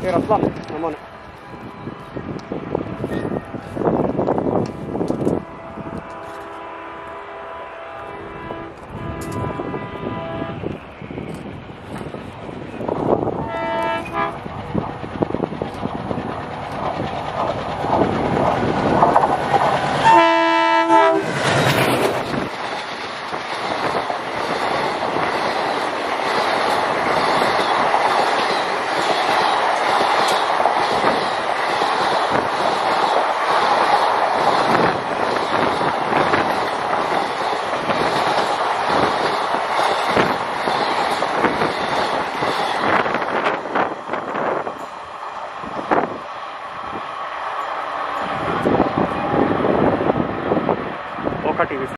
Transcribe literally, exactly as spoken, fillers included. Here, I'm on it.